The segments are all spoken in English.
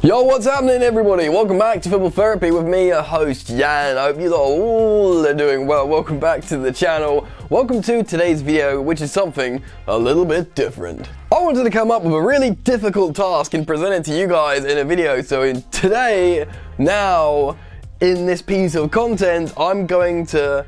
Yo, what's happening everybody? Welcome back to Football Therapy with me, your host Jan. I hope you all are doing well. Welcome back to the channel. Welcome to today's video, which is something a little bit different. I wanted to come up with a really difficult task and present it to you guys in a video. So in this piece of content, I'm going to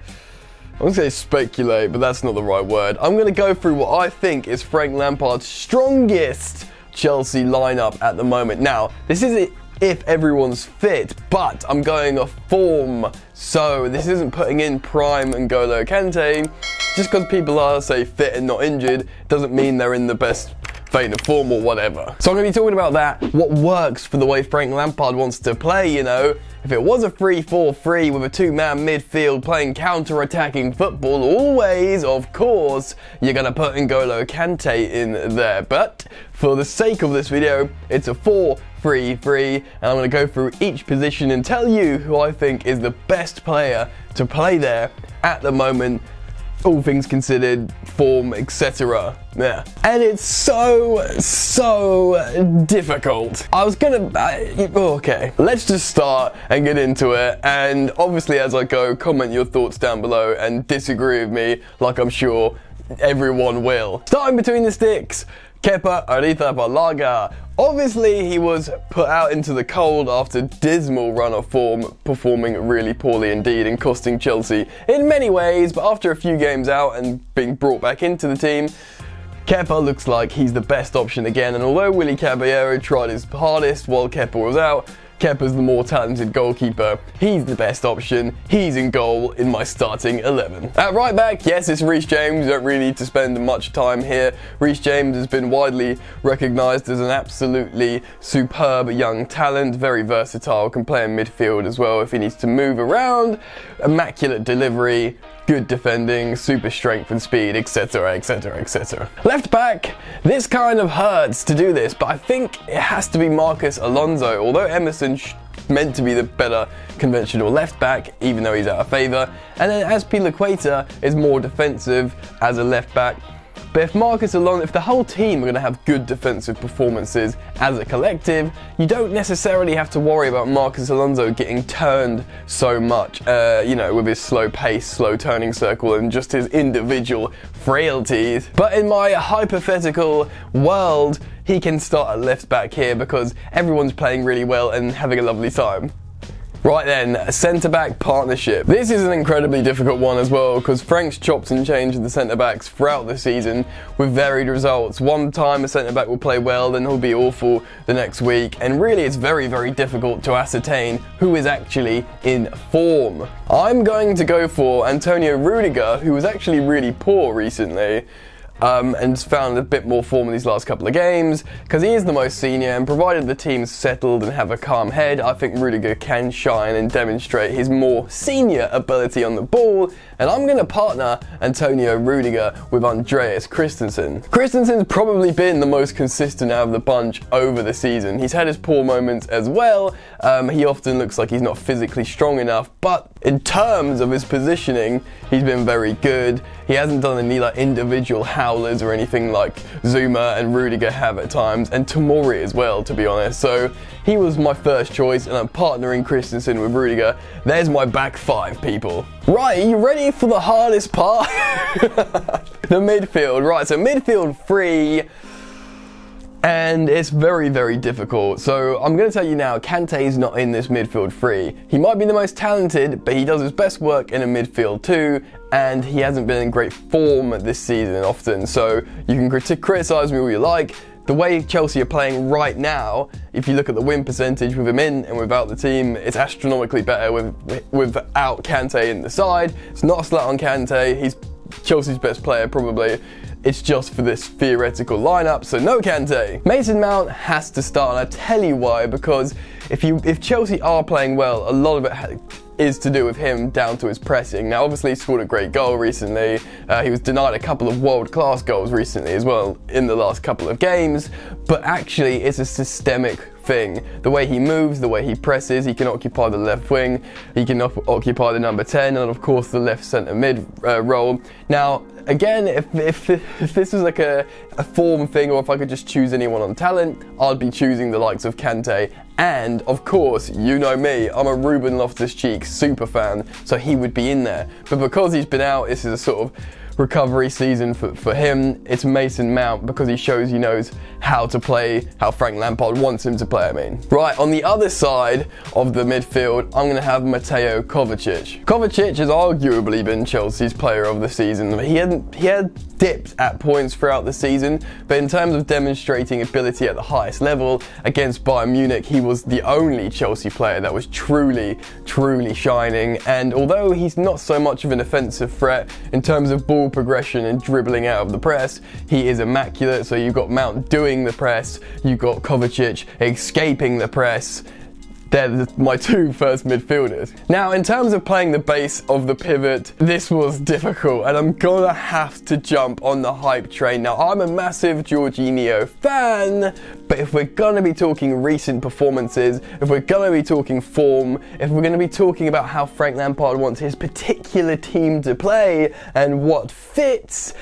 speculate, but that's not the right word. I'm going to go through what I think is Frank Lampard's strongest Chelsea lineup at the moment. Now, this isn't if everyone's fit, but I'm going off form. So this isn't putting in prime N'Golo Kanté. Just because people are, say, fit and not injured, doesn't mean they're in the best vein of form or whatever. So I'm going to be talking about that, what works for the way Frank Lampard wants to play, you know. If it was a 3-4-3 with a two-man midfield playing counter-attacking football, always, of course, you're going to put N'Golo Kanté in there. But for the sake of this video, it's a 4-3-3, and I'm going to go through each position and tell you who I think is the best player to play there at the moment, all things considered, form, etc. Yeah. And it's so difficult. I was gonna, okay, let's just start and get into it. And obviously as I go, comment your thoughts down below and disagree with me, like I'm sure everyone will. Starting between the sticks, Kepa Arrizabalaga. Obviously, he was put out into the cold after a dismal run of form, performing really poorly indeed and costing Chelsea in many ways, but after a few games out and being brought back into the team, Kepa looks like he's the best option again, and although Willy Caballero tried his hardest while Kepa was out, Kepa's the more talented goalkeeper. He's the best option. He's in goal in my starting 11. At right back, yes, it's Reece James. You don't really need to spend much time here. Reece James has been widely recognised as an absolutely superb young talent, very versatile, can play in midfield as well if he needs to move around. Immaculate delivery, good defending, super strength and speed, etc, etc, etc. Left back, this kind of hurts to do this, but I think it has to be Marcos Alonso. Although Emerson's meant to be the better conventional left back, even though he's out of favour, and then Azpilicueta is more defensive as a left back. But if Marcos Alonso, if the whole team are going to have good defensive performances as a collective, you don't necessarily have to worry about Marcos Alonso getting turned so much, you know, with his slow pace, slow turning circle, and just his individual frailties. But in my hypothetical world, he can start at left back here because everyone's playing really well and having a lovely time. Right then, centre-back partnership. This is an incredibly difficult one as well because Frank's chopped and changed the centre-backs throughout the season with varied results. One time a centre-back will play well, then he'll be awful the next week, and really it's very difficult to ascertain who is actually in form. I'm going to go for Antonio Rudiger, who was actually really poor recently, and found a bit more form in these last couple of games because he is the most senior, and provided the team's settled and have a calm head, I think Rudiger can shine and demonstrate his more senior ability on the ball, and I'm going to partner Antonio Rudiger with Andreas Christensen. Christensen's probably been the most consistent out of the bunch over the season. He's had his poor moments as well. He often looks like he's not physically strong enough, but in terms of his positioning, he's been very good. He hasn't done any like individual howlers or anything like Zuma and Rudiger have at times, and Tomori as well, to be honest. So he was my first choice, and I'm partnering Christensen with Rudiger. There's my back five, people. Right, are you ready for the hardest part? The midfield. Right, so midfield three. And it's very difficult. So I'm going to tell you now, Kanté's not in this midfield three. He might be the most talented, but he does his best work in a midfield two, and he hasn't been in great form this season often. So you can criticise me all you like. The way Chelsea are playing right now, if you look at the win percentage with him in and without the team, it's astronomically better without Kanté in the side. It's not a slight on Kanté. He's Chelsea's best player probably. It's just for this theoretical lineup, so no Kanté. Mason Mount has to start, and I tell you why, because if Chelsea are playing well, a lot of it is to do with him, down to his pressing. Now, obviously, he scored a great goal recently. He was denied a couple of world-class goals recently as well in the last couple of games, but actually, it's a systemic thing. The way he moves, the way he presses, he can occupy the left wing, he can occupy the number 10, and of course the left centre mid role. Now, again, if this was like a form thing, or if I could just choose anyone on talent, I'd be choosing the likes of Kanté. And, of course, you know me, I'm a Ruben Loftus-Cheek super fan, so he would be in there. But because he's been out, this is a sort of recovery season for him. It's Mason Mount, because he shows he knows how to play, how Frank Lampard wants him to play, I mean. Right, on the other side of the midfield, I'm going to have Mateo Kovacic. Kovacic has arguably been Chelsea's player of the season. He had dipped at points throughout the season, but in terms of demonstrating ability at the highest level, against Bayern Munich, he was the only Chelsea player that was truly, truly shining. And although he's not so much of an offensive threat, in terms of ball progression and dribbling out of the press, he is immaculate. So you've got Mount doing the press, you've got Kovacic escaping the press. They're my two first midfielders. Now, in terms of playing the base of the pivot, this was difficult, and I'm gonna have to jump on the hype train. Now, I'm a massive Jorginho fan, but if we're gonna be talking recent performances, if we're gonna be talking form, if we're gonna be talking about how Frank Lampard wants his particular team to play and what fits,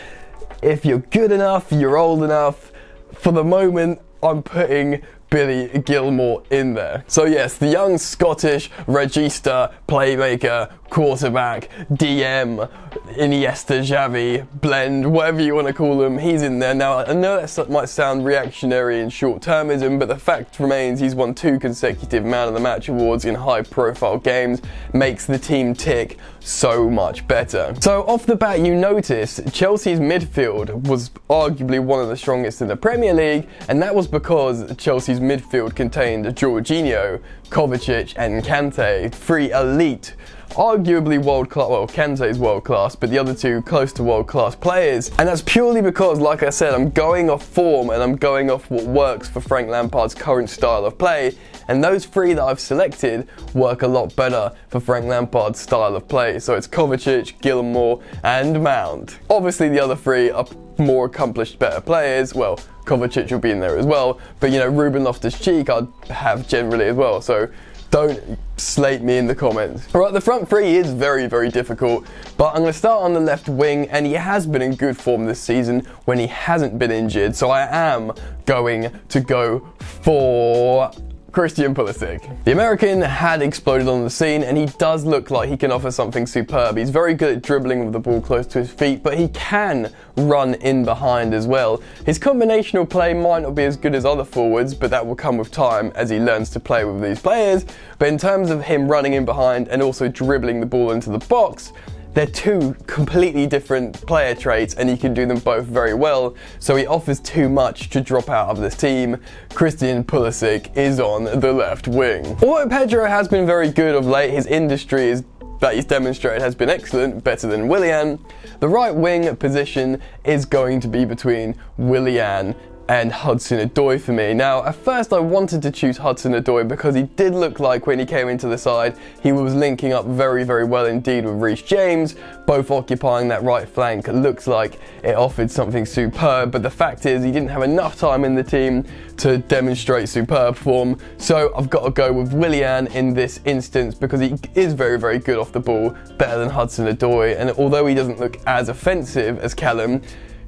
if you're good enough, you're old enough, for the moment, I'm putting Billy Gilmore in there. So yes, the young Scottish regista, playmaker, quarterback, DM, Iniesta, Xavi, blend, whatever you want to call him, he's in there. Now, I know that might sound reactionary and short-termism, but the fact remains he's won 2 consecutive Man of the Match awards in high-profile games, makes the team tick so much better. So off the bat, you notice Chelsea's midfield was arguably one of the strongest in the Premier League, and that was because Chelsea's midfield contained Jorginho, Kovacic and Kanté, 3 elite, arguably world class, well, Kante's world class, but the other 2 close to world class players. And that's purely because, like I said, I'm going off form and I'm going off what works for Frank Lampard's current style of play. And those 3 that I've selected work a lot better for Frank Lampard's style of play. So it's Kovacic, Gilmore and Mount. Obviously the other 3 are more accomplished, better players. Well, Kovacic will be in there as well, but you know, Ruben Loftus-Cheek I'd have generally as well. So don't slate me in the comments. All right, the front 3 is very, very difficult, but I'm going to start on the left wing, and he has been in good form this season when he hasn't been injured. So I am going to go for Christian Pulisic. The American had exploded on the scene, and he does look like he can offer something superb. He's very good at dribbling with the ball close to his feet, but he can run in behind as well. His combinational play might not be as good as other forwards, but that will come with time as he learns to play with these players. But in terms of him running in behind and also dribbling the ball into the box, they're 2 completely different player traits, and he can do them both very well, so he offers too much to drop out of this team. Christian Pulisic is on the left wing. Although Pedro has been very good of late, his industry is that he's demonstrated has been excellent, better than Willian. The right wing position is going to be between Willian and Hudson-Odoi for me. Now, at first I wanted to choose Hudson-Odoi because he did look like when he came into the side, he was linking up very, very well indeed with Reece James, both occupying that right flank. It looks like it offered something superb, but the fact is he didn't have enough time in the team to demonstrate superb form. So I've got to go with Willian in this instance because he is very, very good off the ball, better than Hudson-Odoi. And although he doesn't look as offensive as Callum,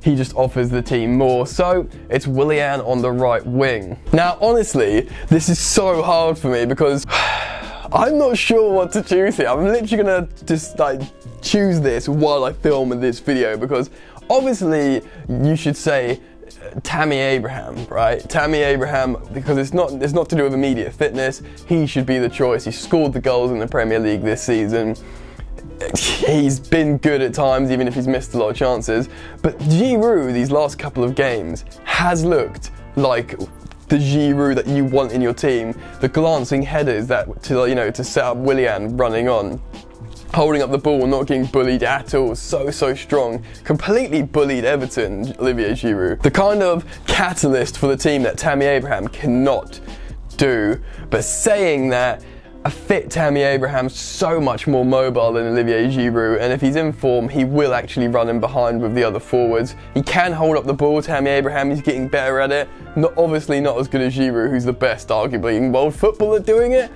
he just offers the team more, so it's Willian on the right wing. Now, honestly, this is so hard for me because I'm not sure what to choose here. I'm literally gonna just like choose this while I film this video because obviously you should say Tammy Abraham, right? Tammy Abraham, because it's not to do with immediate fitness. He should be the choice. He scored the goals in the Premier League this season. He's been good at times, even if he's missed a lot of chances. But Giroud, these last couple of games, has looked like the Giroud that you want in your team. The glancing headers that, to set up Willian running on, holding up the ball, not getting bullied at all, so strong. Completely bullied Everton, Olivier Giroud. The kind of catalyst for the team that Tammy Abraham cannot do. But saying that, A fit Tammy Abraham's so much more mobile than Olivier Giroud, and if he's in form, he will actually run in behind with the other forwards. He can hold up the ball, Tammy Abraham, he's getting better at it. Obviously not as good as Giroud, who's the best, arguably, in world football at doing it.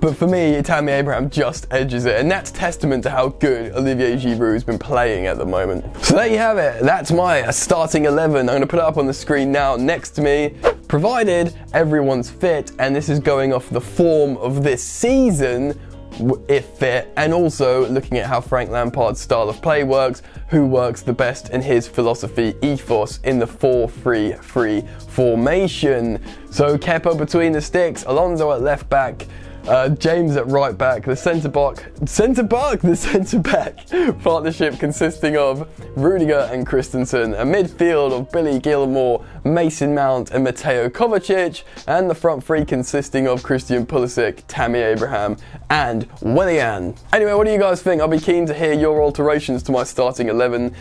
But for me, Tammy Abraham just edges it, and that's testament to how good Olivier Giroud has been playing at the moment. So there you have it, that's my starting 11. I'm going to put it up on the screen now next to me. Provided everyone's fit, and this is going off the form of this season, if fit, and also looking at how Frank Lampard's style of play works, who works the best in his philosophy ethos in the 4-3-3 formation. So Kepa between the sticks, Alonso at left back, James at right back, the centre back partnership consisting of Rudiger and Christensen, a midfield of Billy Gilmore, Mason Mount and Mateo Kovacic, and the front three consisting of Christian Pulisic, Tammy Abraham and Willian. Anyway, what do you guys think? I'll be keen to hear your alterations to my starting 11.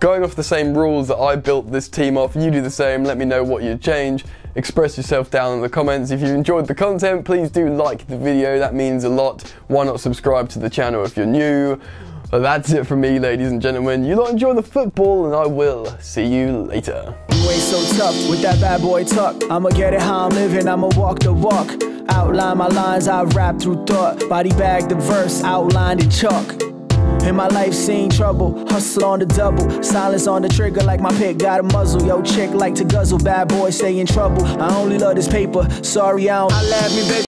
Going off the same rules that I built this team off, you do the same, let me know what you'd change. Express yourself down in the comments. If you enjoyed the content, please do like the video, that means a lot. Why not subscribe to the channel if you're new? But that's it from me, ladies and gentlemen. You lot enjoy the football, and I will see you later. You ain't so tough with that bad boy tuck. I'ma get it how I'm living, I'ma walk the walk. Outline my lines, I rap through thought. Body bag the verse, outlined in chalk. In my life, seen trouble, hustle on the double, silence on the trigger like my pick got a muzzle. Yo, chick like to guzzle, bad boy, stay in trouble. I only love this paper, sorry I don't. I love me, baby.